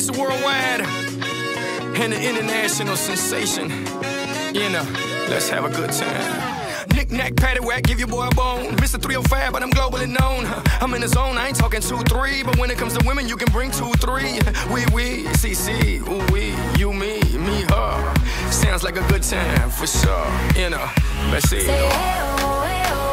Mr. Worldwide and the international sensation. You know, let's have a good time. Knick-knack, paddywhack, give your boy a bone. Mr. 305, but I'm globally known. I'm in the zone, I ain't talking 2-3. But when it comes to women, you can bring 2-3. We, CC, ooh, we, you, me, her. Sounds like a good time, for sure. You know, let's see. Say, hey, oh, hey, oh.